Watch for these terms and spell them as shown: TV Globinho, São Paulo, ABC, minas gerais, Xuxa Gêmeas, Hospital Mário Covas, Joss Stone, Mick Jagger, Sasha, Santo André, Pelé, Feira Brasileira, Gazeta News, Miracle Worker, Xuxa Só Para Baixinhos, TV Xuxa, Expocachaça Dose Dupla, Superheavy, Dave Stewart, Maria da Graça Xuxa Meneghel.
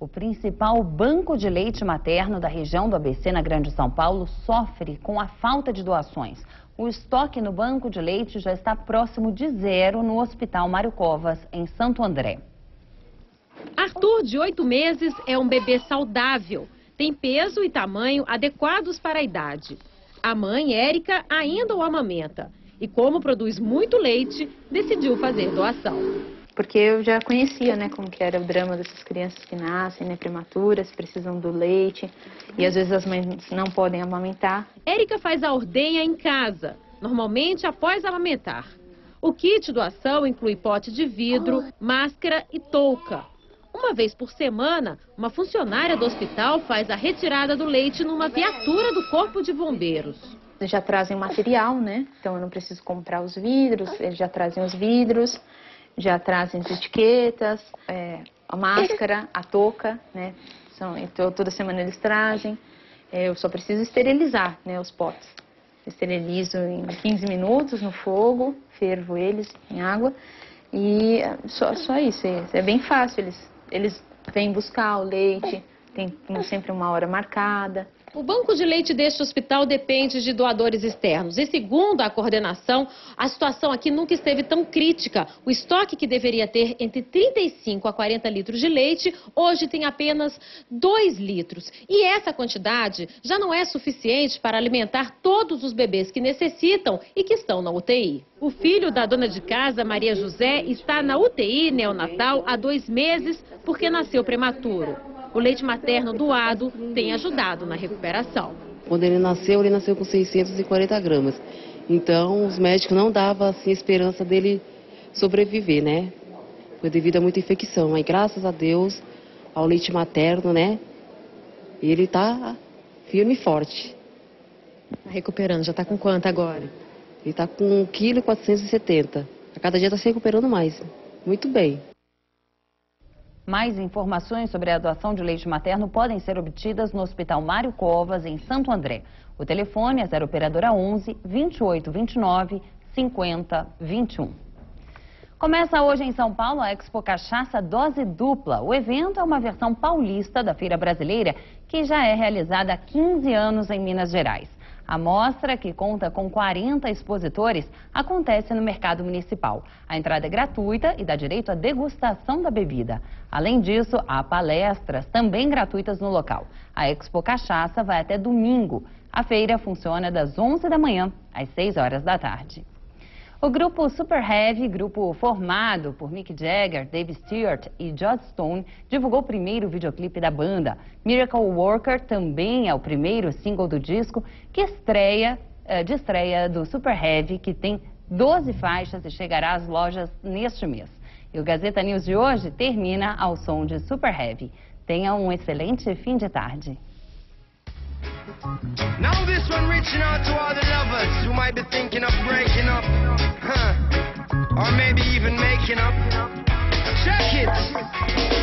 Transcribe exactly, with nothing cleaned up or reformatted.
O principal banco de leite materno da região do A B C, na Grande São Paulo, sofre com a falta de doações. O estoque no banco de leite já está próximo de zero no Hospital Mário Covas, em Santo André. Arthur, de oito meses, é um bebê saudável. Tem peso e tamanho adequados para a idade. A mãe, Érica, ainda o amamenta. E como produz muito leite, decidiu fazer doação. Porque eu já conhecia, né, como que era o drama dessas crianças que nascem, né, prematuras, precisam do leite e às vezes as mães não podem amamentar. Érica faz a ordenha em casa, normalmente após amamentar. O kit doação inclui pote de vidro, máscara e touca. Uma vez por semana, uma funcionária do hospital faz a retirada do leite numa viatura do Corpo de Bombeiros. Eles já trazem material, né? Então eu não preciso comprar os vidros, eles já trazem os vidros. Já trazem as etiquetas, é, a máscara, a touca, né? São, então, toda semana eles trazem. Eu só preciso esterilizar, né, os potes. Esterilizo em quinze minutos no fogo, fervo eles em água e só, só isso. É bem fácil, eles, eles vêm buscar o leite, tem sempre uma hora marcada. O banco de leite deste hospital depende de doadores externos. E segundo a coordenação, a situação aqui nunca esteve tão crítica. O estoque que deveria ter entre trinta e cinco a quarenta litros de leite, hoje tem apenas dois litros. E essa quantidade já não é suficiente para alimentar todos os bebês que necessitam e que estão na U T I. O filho da dona de casa, Maria José, está na U T I neonatal há dois meses porque nasceu prematuro. O leite materno doado tem ajudado na recuperação. Quando ele nasceu, ele nasceu com seiscentos e quarenta gramas. Então, os médicos não davam assim, esperança dele sobreviver, né? Foi devido a muita infecção. Mas graças a Deus, ao leite materno, né? Ele está firme e forte. Está recuperando. Já está com quanto agora? Ele está com um vírgula quatrocentos e setenta quilos. A cada dia está se recuperando mais. Muito bem. Mais informações sobre a doação de leite materno podem ser obtidas no Hospital Mário Covas, em Santo André. O telefone é zero operadora onze, vinte e oito vinte e nove, cinquenta, vinte e um. Começa hoje em São Paulo a Expocachaça Dose Dupla. O evento é uma versão paulista da Feira Brasileira, que já é realizada há quinze anos em Minas Gerais. A mostra, que conta com quarenta expositores, acontece no Mercado Municipal. A entrada é gratuita e dá direito à degustação da bebida. Além disso, há palestras também gratuitas no local. A Expo Cachaça vai até domingo. A feira funciona das onze da manhã às seis horas da tarde. O grupo Superheavy, grupo formado por Mick Jagger, Dave Stewart e Joss Stone, divulgou o primeiro videoclipe da banda. Miracle Worker também é o primeiro single do disco que estreia, de estreia do Superheavy, que tem doze faixas e chegará às lojas neste mês. E o Gazeta News de hoje termina ao som de Superheavy. Tenha um excelente fim de tarde. Now this one reaching out to all the lovers who might be thinking of breaking up, huh, or maybe even making up. Check it!